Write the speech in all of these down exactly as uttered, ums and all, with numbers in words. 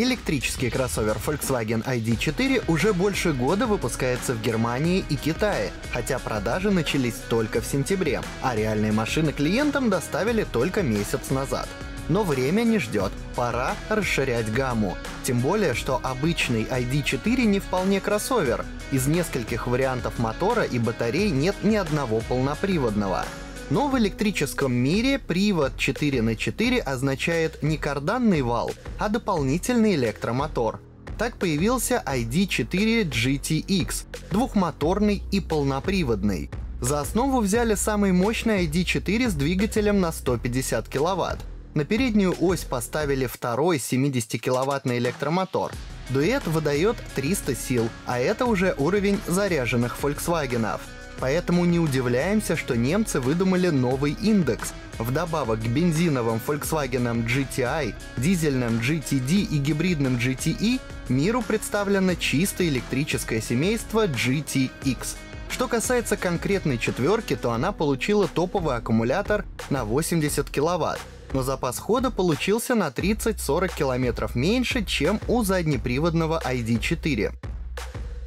Электрический кроссовер Volkswagen ай ди четыре уже больше года выпускается в Германии и Китае, хотя продажи начались только в сентябре, а реальные машины клиентам доставили только месяц назад. Но время не ждет, пора расширять гамму. Тем более, что обычный ай ди четыре не вполне кроссовер, из нескольких вариантов мотора и батарей нет ни одного полноприводного. Но в электрическом мире привод четыре на четыре означает не карданный вал, а дополнительный электромотор. Так появился ай ди четыре джи ти экс, двухмоторный и полноприводный. За основу взяли самый мощный ай ди четыре с двигателем на сто пятьдесят киловатт. На переднюю ось поставили второй семидесятикиловаттный электромотор. Дуэт выдает триста сил, а это уже уровень заряженных Volkswagen'ов. Поэтому не удивляемся, что немцы выдумали новый индекс. Вдобавок к бензиновым Volkswagen джи ти ай, дизельным джи ти ди и гибридным джи ти и миру представлено чисто электрическое семейство джи ти экс. Что касается конкретной четверки, то она получила топовый аккумулятор на восемьдесят киловатт, но запас хода получился на тридцать-сорок километров меньше, чем у заднеприводного ай ди четыре.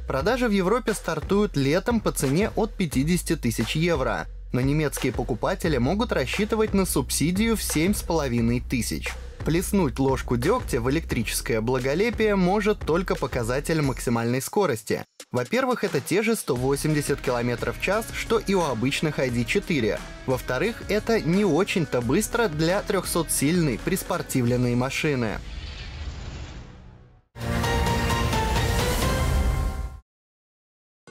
Продажи в Европе стартуют летом по цене от пятидесяти тысяч евро, но немецкие покупатели могут рассчитывать на субсидию в семь с половиной тысяч. Плеснуть ложку дегтя в электрическое благолепие может только показатель максимальной скорости. Во-первых, это те же сто восемьдесят километров в час, что и у обычных ай ди четыре. Во-вторых, это не очень-то быстро для трехсотсильной приспортивленной машины.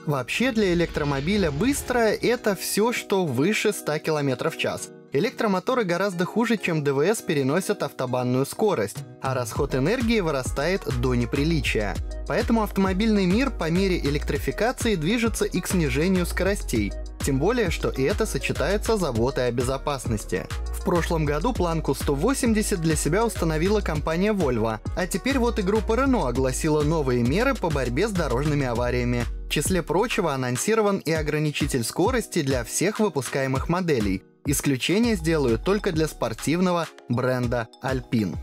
Вообще для электромобиля быстро — это все, что выше ста километров в час. Электромоторы гораздо хуже, чем ДВС, переносят автобанную скорость, а расход энергии вырастает до неприличия. Поэтому автомобильный мир по мере электрификации движется и к снижению скоростей, тем более, что и это сочетается с заботой о безопасности. В прошлом году планку сто восемьдесят для себя установила компания Volvo, а теперь вот и группа Renault огласила новые меры по борьбе с дорожными авариями. В числе прочего анонсирован и ограничитель скорости для всех выпускаемых моделей. Исключение сделают только для спортивного бренда Alpine.